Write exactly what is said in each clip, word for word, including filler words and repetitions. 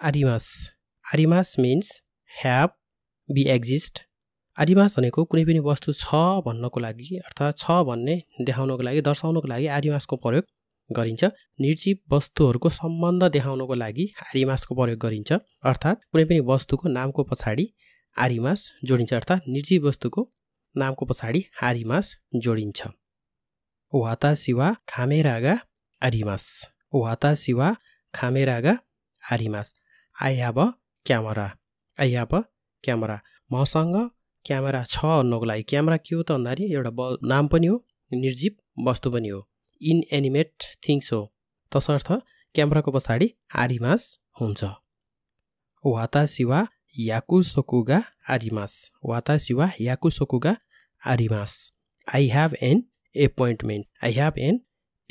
arimasu. Arimasu means have, be, exist. Arimasu भनेको कुनै पनि वस्तु छ भन्नको लागि अर्थात छ भन्ने देखाउनको लागि दर्शाउनको लागि arimasu को प्रयोग गरिन्छ। निर्जीव वस्तुहरूको सम्बन्ध देखाउनको लागि arimasu को प्रयोग गरिन्छ। अर्थात कुनै पनि वस्तुको नामको पछाडी arimasu जोडिन्छ। अर्थात निर्जीव वस्तुको नामको पछाडी arimasu जोडिन्छ। वातासी वा कामेरा गा arimasu. वातासी वा कामेरा गा arimasu. I have a camera. I have a camera. मसँग क्यामेरा छ भन्नको लागि क्यामेरा के हो त भन्दाखेरि एउटा नाम पनि हो, निर्जीव वस्तु पनि हो, इनएनिमेट थिंग्स हो। तसर्थ क्यामेराको पछाडी arimasu हुन्छ। वातासी वा याकुसोकु गा arimasu. वातासी वा याकुसोकु गा arimasu. I have an appointment. I have an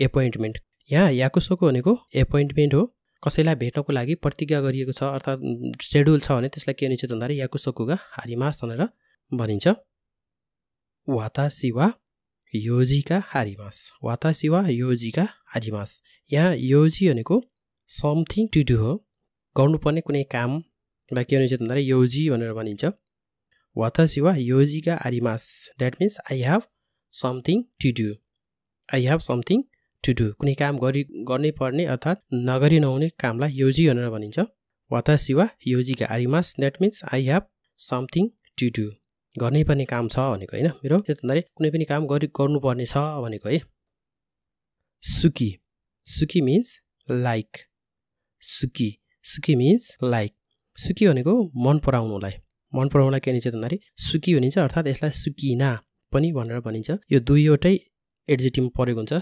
appointment. यहाँ याकुसोकु भनेको appointment हो। कसैलाई भेट्नको लागि प्रतिज्ञा गरिएको छ अर्थात शेड्युल छ भने त्यसलाई के भनिन्छ त भन्दाखेरि याकुसोकु गा arimasu भनेर भनिन्छ। वातासी वा योजी का arimasu. वातासी वा योजी का arimasu. यहाँ योजी भनेको समथिङ टु डु हो, गर्नुपर्ने कुनै कामलाई के भनिन्छ त भन्दा योजी भनेर भनिन्छ। वातासी वा योजी का arimasu. That means I have something to do. I have something to do. कुनै काम गरि गर्नै पर्ने अर्थात नगरी नहुने कामलाई योजी भनेर भनिन्छ। वातासी वा योजी का arimasu. That means I have something to do. गर्नै पर्ने काम छ भनेको हैन, मेरो के भन्दा कुनै पनि काम गरि गर्नु पर्ने छ भनेको है। सुकी. सुकी मीन्स लाइक. सुकी. सुकी मीन्स लाइक. सुकी भनेको मन पराउनुलाई, मन पराउनुलाई के भनिन्छ त भन्दा सुकी भनिन्छ। अर्थात यसलाई सुकिना पनि भनेर भनिन्छ। यो दुईवटै एडजेक्टिभ प्रयोग हुन्छ,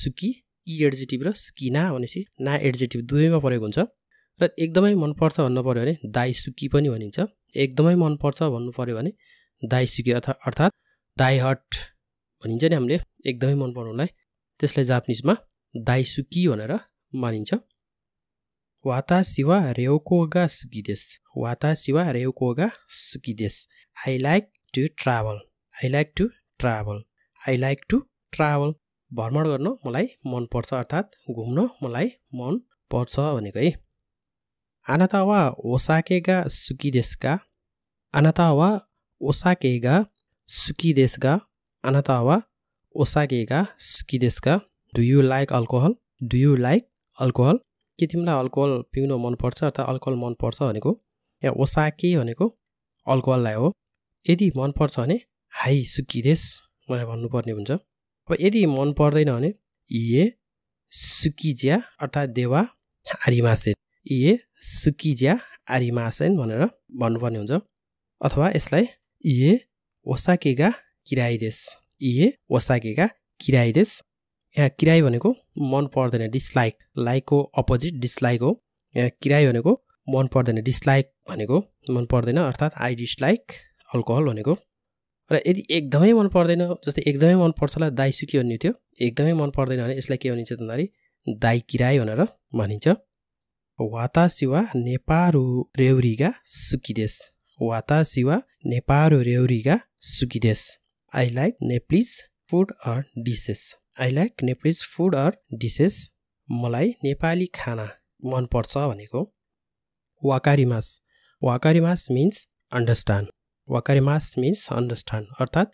सुकी इ एडजेक्टिभ र सुकिना भनेसी ना एडजेक्टिभ दुवैमा प्रयोग हुन्छ। र एकदमै मन पर्छ भन्नु पर्यो भने दाइ सुकी पनि भनिन्छ। एकदमै मन पर्छ भन्नु पर्यो भने दाइ सुकी अर्थात अर्थात दाइ हट भनिन्छ नि, हामीले एकदमै मन पराउनुलाई त्यसलाई जापानिजमा दाइ सुकी भनेर भनिन्छ। वातासी वा रेउको गा सुकी देशु. वातासी वा रेउको गा सुकी देशु. I like to travel. I like to travel. I like to travel. भ्रमण गर्न मलाई मन पर्छ अर्थात घुम्न मलाई मन पर्छ भनेको है। आनाता वा ओसाके गा सुकी देशु का. आनाता वा ओसाके गा सुकी देशु का. आनाता वा ओसाके गा सुकी देशु का. Do you like alcohol. Do you like alcohol. के तिमीलाई अल्कोहल पिउन मन पर्छ अर्थात् अल्कोहल मन पर्छ भनेको यहाँ ओसाके भनेको अल्कोहललाई हो। यदि मन पर्छ भने हाई सुकी देशु भनेर भन्नुपर्ने हुन्छ। अब यदि मन पर्दैन भने ये सुकिज्या अर्थात् देवा arimasu. ये सुकिज्या arimasu भनेर भन्नुपर्ने हुन्छ। अथवा यसलाई ये ओसाके गा किराई देशु. ये ओसाके गा किराई देशु. यहाँ किराई भनेको मन पर्दैन, डिसलाइक. लाइक को अपोजिट डिसलाइक हो। यहाँ किराई भनेको मन पर्दैन, डिसलाइक भनेको मन पर्दैन अर्थात आई डिसलाइक अल्कोहल भनेको। र यदि एकदमै मन पर्दैन, जस्तै एकदमै मन पर्छलाई दाइ सुकी भन्ने थियो, एकदमै मन पर्दैन भने यसलाई के भनिन्छ त भन्दाखेरि दाइ किराई भनेर भनिन्छ। वातासी वा नेपारु रेउरी गा सुकी देशु. वातासी वा नेपारु रेउरी गा सुकी देशु. I like Nepalese food or dishes. I like Nepalese food or dishes. मलाई नेपाली खाना मन पर्छ भनेको। वाकारिमासु. वाकारिमासु मिन्स अन्डरस्ट्यान्ड. वाकारिमासु मिन्स अन्डरस्ट्यान्ड अर्थात्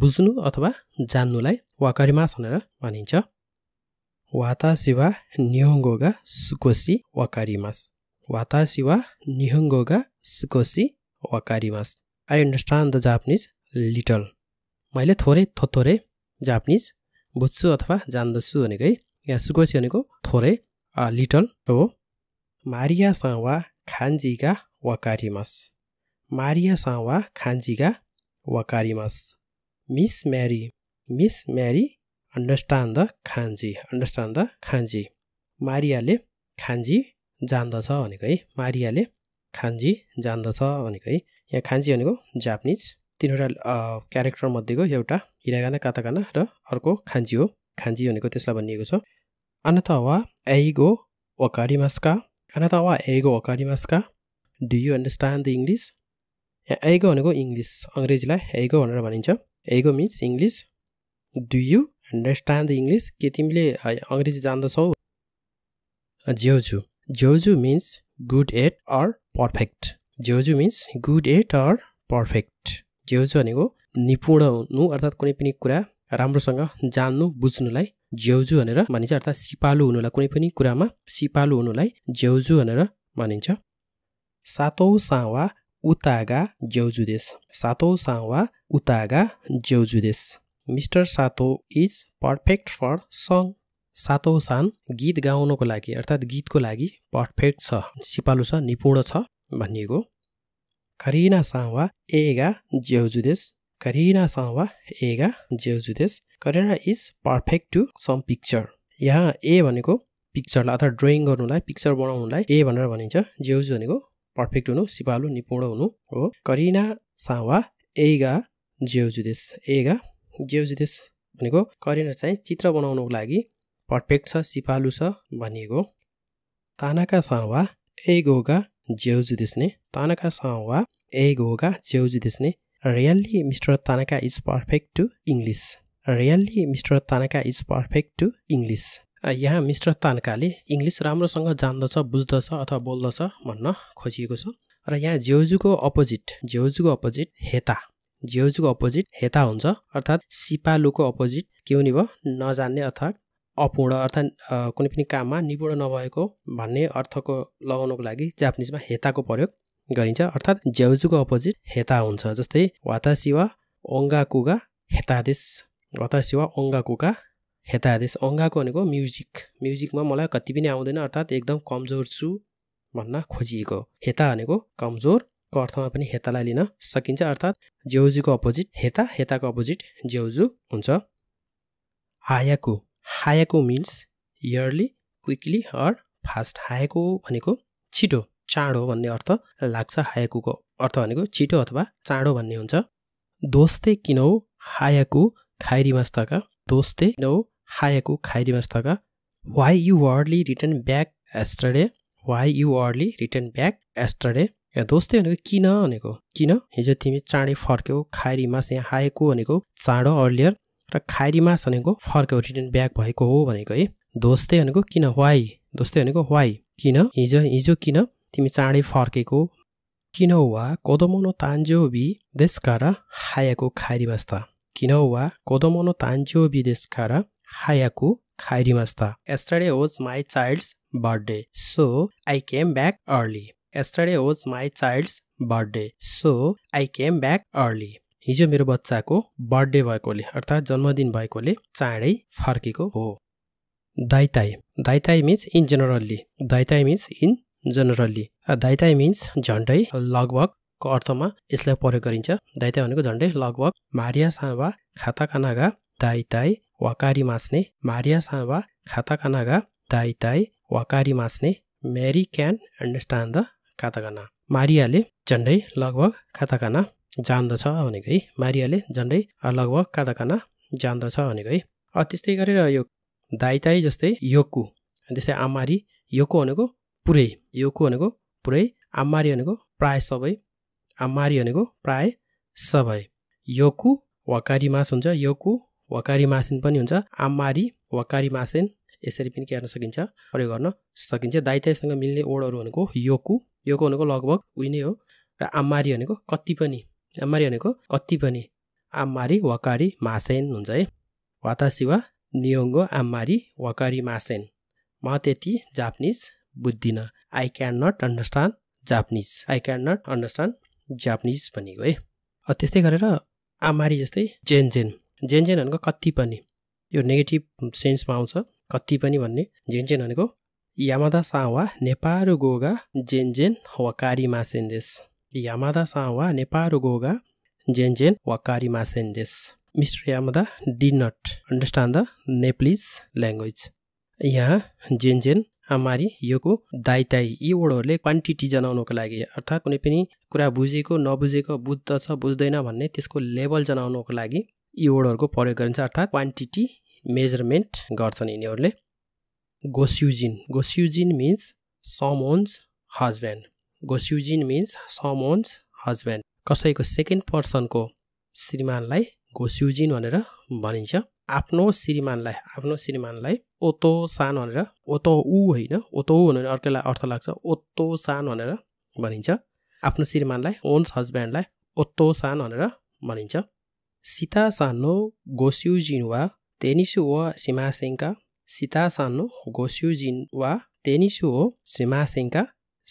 बुझ्नु अथवा जान्नुलाई वाकारिमासु भनेर भनिन्छ। वातासी वा निहोङ्गो गा सुकोशी वाकारिमासु. वातासी वा निहोङ्गो गा सुकोशी वाकारिमासु. I understand the Japanese little. मैले थोरै थोरै जापानिज बुझ्छु अथवा जान्दछु भनेको है। यहाँ सुकोशी भनेको थोरै, लिटल हो। मारियासँग वा खान्जी गा वाकारिमासु. मारियासँग वा खान्जी गा वाकारिमासु. Miss Mary. Miss Mary understand the kanji. Understand the kanji. मारियाले खान्जी जान्दछ भनेको है। मारियाले खान्जी जान्दछ भनेको है। यहाँ खान्जी भनेको जापानिज तीनवटा क्यारेक्टर मध्येको एउटा हिरागाना काताकाना र अर्को खान्जी हो। खान्जी भनेको त्यसलाई भनिएको छ। आनाता वा एइगो वाकारिमासु का. आनाता वा एइगो वाकारिमासु का. Do you understand the English. यहाँ एइगो भनेको इङ्ग्लिस, अङ्ग्रेजीलाई एइगो भनेर भनिन्छ। एइगो means English. Do you understand the English. के तिमीले अङ्ग्रेजी जान्दछौ. ज्योजु. ज्योजु means good at or perfect. Jojo means good at or perfect. Jojo anego nipuna nu arthat kuni pani kura ramrosanga jannu bujhnu lai jojo anera manincha arthat sipalu hunula kuni pani kurama sipalu hunulai jojo anera manincha. Satou sanwa utaga jojo desu. Satou sanwa utaga jojo desu. Mister Sato is perfect for song. Sato san गीत गाउनको को लागि अर्थात गीत को लागि perfect छ सिपालु छ निपुण छ भनिएको. करीना सांवा एगा जेउजुदेस. करीना सांवा एगा जेउजुदेस. Kareena is perfect to some picture. यहाँ ए भनेको पिक्चर ला अर्थात ड्राइङ गर्नुलाई पिक्चर बनाउनुलाई ए भनेर भनिन्छ. जेउजु भनेको perfect हुनु सिपालु निपुण हुनु हो. करीना सांवा एगा जेउजुदेस. एगा जेउजुदेस भनेको करीना चाहिँ चित्र बनाउनको लागि perfect छ सिपालु छ भनिएको. तानाका सांवा एगोगा जेउजुदेस ने. तानाका सांवा एगोगा जेउजुदेस ने. Really Mister Tanaka is perfect to English. Really Mister Tanaka is perfect to English. यहाँ मिस्टर तानकाले इंग्लिश राम्रोसँग जान्दछ बुझ्दछ अथवा बोल्दछ भन्न खोजिएको छ. र यहाँ जेउजुको अपोजिट जेउजुको अपोजिट हेता. जेउजुको अपोजिट हेता हुन्छ अर्थात सिपालुको अपोजिट के हुने भयो नजान्ने अर्थात अपूर्ण अर्थात कुनै पनि काममा निपुण नभएको भन्ने अर्थको लगाउनको लागि जापानिजमा हेताको प्रयोग गरिन्छ. अर्थात जेउजुको अपोजिट हेता हुन्छ. जस्तै वातासी वा ओंगाकुगा हेता देश. वातासी वा ओंगाकुगा हेता देश. ओंगाको भनेको म्युजिक. म्युजिकमा मलाई कति पनि आउँदैन अर्थात एकदम कमजोर छु भन्न खोजिएको. हेता भनेको कमजोर को अर्थमा पनि हेतालाई लिन सकिन्छ. अर्थात जेउजुको अपोजिट हेता हेताको अपोजिट जेउजु हुन्छ. हायाकु. Hayako means yearly, quickly or fast. Hayako भनेको छिटो चाँडो भन्ने अर्थ लाग्छ. हायाकु को अर्थ भनेको छिटो अथवा चाँडो भन्ने हुन्छ. दोस्ते किनौ हायाकु खाइरिमास्ताका. दोस्ते किनौ हायाकु खाइरिमास्ताका. Why you hardly returned back yesterday? Why you hardly returned back yesterday? या दोस्ते भनेको किन भनेको किन हिजो तिमी चाँडै फर्क्यौ. खाइरिमास यहाँ हायाकु भनेको चाँडो अर्लियर र खाइरिमास भनेको फर्क्यौ रिटर्न ब्याक भएको हो भनेको है. दोस्ते भनेको किन वाई. दोस्ते भनेको वाई किन हिजो हिजो किन तिमी चाँडै फर्केको. किन वा कोदोमो नो तान्जोबी देसुकारा हायाकु खाइरिमास्ता. किन वा कोदोमो नो तान्जोबी देसुकारा हायाकु खाइरिमास्ता. Yesterday was my child's birthday so I came back early. Yesterday was my child's birthday so I came back early. हिजो मेरो बच्चाको बर्थडे भएकोले अर्थात जन्मदिन भएकोले चाँडै फर्केको हो. दाइताई. दाइताई मीन्स इन जनरली. दाइताई मीन्स इन जनरली. दाइताई मीन्स झन्डै लगभग को अर्थमा यसलाई प्रयोग गरिन्छ. दाइताई भनेको झन्डै लगभग. मारिया सांवा खाताकानागा दाइताई वाकारिमास ने. मारिया सांवा खाताकानागा दाइताई वाकारिमास ने. Mary can understand the katakana. मारियाले झन्डै लगभग काताकाना जान्दछ भनेको है. मारियाले झन्डै लगभग काताकाना जान्दछ भनेको है. अ त्यस्तै गरेर यो दाइताई जस्तै योकु जस्तै आमारी. योकु भनेको पुरै. योकु भनेको पुरै. आमारी भनेको प्राय सबै. आमारी भनेको प्राय सबै. योकु वाकारिमास हुन्छ. योकु वाकारिमासिन पनि हुन्छ. आमारी वाकारिमासिन यसरी पनि के गर्न सकिन्छ प्रयोग गर्न सकिन्छ. दाइताईसँग मिल्ने वर्डहरु भनेको योकु. योकु भनेको लगभग उही नै हो. र आमारी भनेको कति पनि. आमारी भनेको कति पनि. आमारी वाकारी मासेन हुन्छ है. वातासी वा नियोङ्गो आमारी वाकारी मासेन. म त्यति जापानिज बुझ्दिन. I can not understand Japanese. I can not understand Japanese भनेको है. त्यस्तै गरेर आमारी जस्तै जेन्जेन. जेन्जेन भनेको कति पनि. यो नेगेटिभ सेन्समा आउँछ कति पनि भन्ने. जेन्जेन भनेको यामादा सावा नेपाल गोगा जेन्जेन वाकारी मासेन देश. Yamada san wa Nepal go ga Jenjen wakarimasen desu. Mister Yamada did not understand the Nepalese language. यहाँ Jenjen आमारी योको दाइताई यी वर्डहरुले क्वान्टिटी जनाउनको लागि अर्थात् कुनै पनि कुरा बुझेको नबुझेको बुझ्दछ बुझ्दैन भन्ने त्यसको लेभल जनाउनको लागि यी वर्डहरुको प्रयोग गरिन्छ. अर्थात् क्वान्टिटी मेजरमेन्ट गर्छन् यिनीहरुले. गोस्युजिन. गोस्युजिन मीन्स someone's husband. गोस्युजिन means someone's husband. कसैको सेकेन्ड पर्सनको श्रीमानलाई गोस्युजिन भनेर भनिन्छ. आफ्नो श्रीमानलाई आफ्नो श्रीमानलाई Otto San भनेर Otto U हैन Otto भनेर अर्कोलाई अर्थ लाग्छ Otto San भनेर भनिन्छ आफ्नो श्रीमानलाई ओन्स हस्बेन्डलाई Otto San भनेर भनिन्छ सीता सानो गोस्यु जिनवा तेनिसु व सीमासेंका सीता सानो गोस्यु जिनवा तेनिसु व सीमासेंका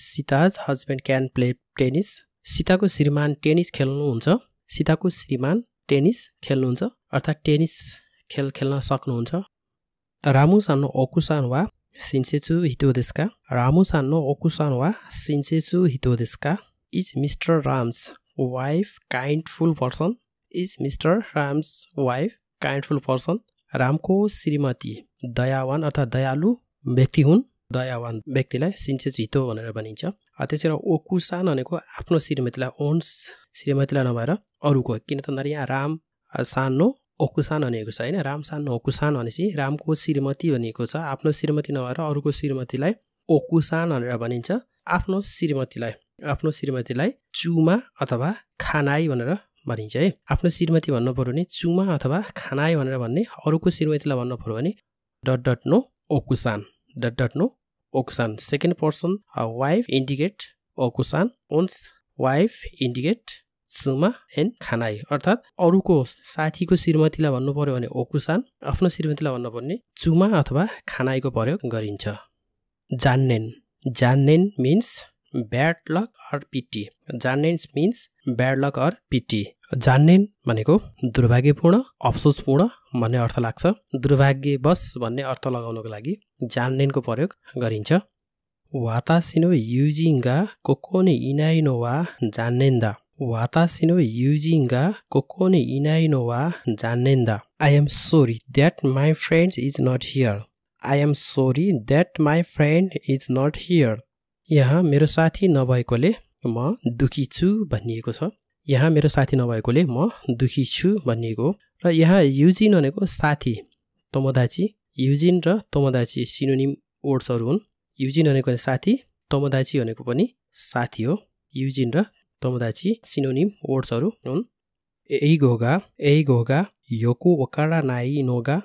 Sita's husband can play tennis सीताको श्रीमान टेनिस खेल्नुहुन्छ सीताको श्रीमान टेनिस खेल्नुहुन्छ अर्थात टेनिस खेल खेल्न सक्नुहुन्छ Ramu san no okusan wa shinsetsu hito desu ka? Ramu san no okusan wa shinsetsu hito desu ka? Is Mister Ram's wife kindful person? Is Mister Ram's wife kindful person? Ramko Srimati dayawan atha dayalu व्यक्ति हुन dayawan व्यक्तिलाई shinsetsu hito भनेर भनिन्छ त्यसैले okusan भनेको आफ्नो श्रीमतीलाई ons श्रीमतीलाई नभएर अरूको किन त भन्दा यहाँ राम सान no ओकुसान भनेको छ हैन रामसान ओकुसान भनेसी रामको श्रीमती भनेको छ आफ्नो श्रीमती नभएर अरूको श्रीमतीलाई ओकुसान भनेर भनिन्छ आफ्नो श्रीमतीलाई आफ्नो श्रीमतीलाई चुमा अथवा खानाई भनेर भनिन्छ है आफ्नो श्रीमती भन्नु पर्यो नि चुमा अथवा खानाई भनेर भन्ने अरूको श्रीमतीलाई भन्नु पर्यो भने डट डट नो ओकुसान डट डट नो ओकुसान सेकेन्ड पर्सन वाइफ इन्डिकेट ओकुसान ओन्स वाइफ इन्डिकेट सुमा एन्ड खानाई अर्थात अरूको साथीको श्रीमतीलाई भन्नु पर्यो भने ओकुसान आफ्नो श्रीमतीलाई भन्नु पर्ने चुमा अथवा खानाईको प्रयोग गरिन्छ जान्नेन जान्नेन means bad luck or pity जान्नेन means bad luck or pity जान्नेन भनेको दुर्भाग्यपूर्ण अफसोसपूर्ण भन्ने अर्थ लाग्छ दुर्भाग्यवश भन्ने अर्थ लगाउनको लागि जान्नेनको प्रयोग गरिन्छ वातासी नो युजिङगा कोकोने इनाई नो वा जान्नेन दा Watashi no yūjin ga koko ni inai no wa zannen da. I am sorry that my friend is not here. I am sorry that my friend is not here. यहाँ मेरो साथी नभएकोले म दुखी छु भनिएको छ. यहाँ मेरो साथी नभएकोले म दुखी छु भनिएको र यहाँ yūjin भनेको साथी tomodachi yūjin र tomodachi सिनोनिम वर्ड्सहरु हुन्. yūjin भनेको साथी tomodachi भनेको पनि साथी हो. yūjin र tomodachi synonym words haru hun eigo ga eigo ga yoku wakaranai no ga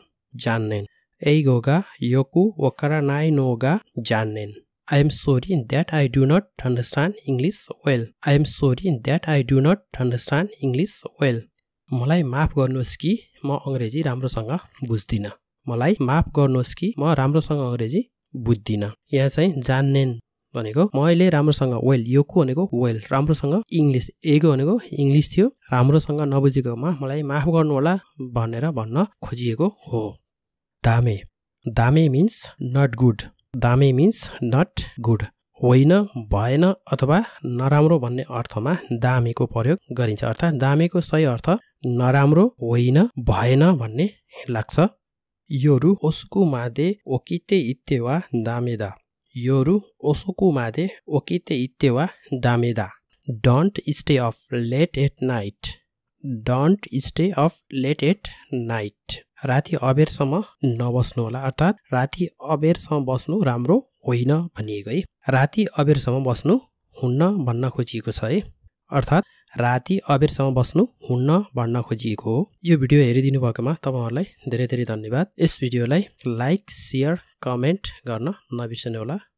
jannen eigo ga yoku wakaranai no ga jannen I am sorry that I do not understand English well I am sorry that I do not understand English well malai maaf garnuhos ki ma angreji ramro sanga bujhdina malai maaf garnuhos ki ma ramro sanga angreji bujhdina yaha chai jannen भनेको मैले राम्रोसँग well योको भनेको well राम्रोसँग English एगो भनेको English थियो राम्रोसँग नबुझेकोमा मलाई माफ गर्नु होला भनेर भन्न खोजिएको हो दामे दामे मीन्स नट गुड दामे मीन्स नट गुड होइन भएन अथवा नराम्रो भन्ने अर्थमा दामेको प्रयोग गरिन्छ अर्थात दामेको सही अर्थ नराम्रो होइन भएन भन्ने लाग्छ योरु ओसुकु मादे ओकिते इत्ते वा दामेदा Yoru osoku made okite itte wa dame da. Don't stay up late at night. Don't stay up late at night. राति अबेर सम्म नबस्नु होला अर्थात राति अबेर सम्म बस्नु राम्रो होइन भनिएको है राति अबेर सम्म बस्नु हुन्न भन्न खोजिएको छ है अर्थात राति अबेर सम्म बस्नु हुन्न भन्न खोजिएको हो यो भिडियो हेरिदिनु भएकोमा तपाईहरुलाई धेरै धेरै धन्यवाद यस भिडियोलाई लाइक शेयर कमेन्ट गर्न नबिर्सनु होला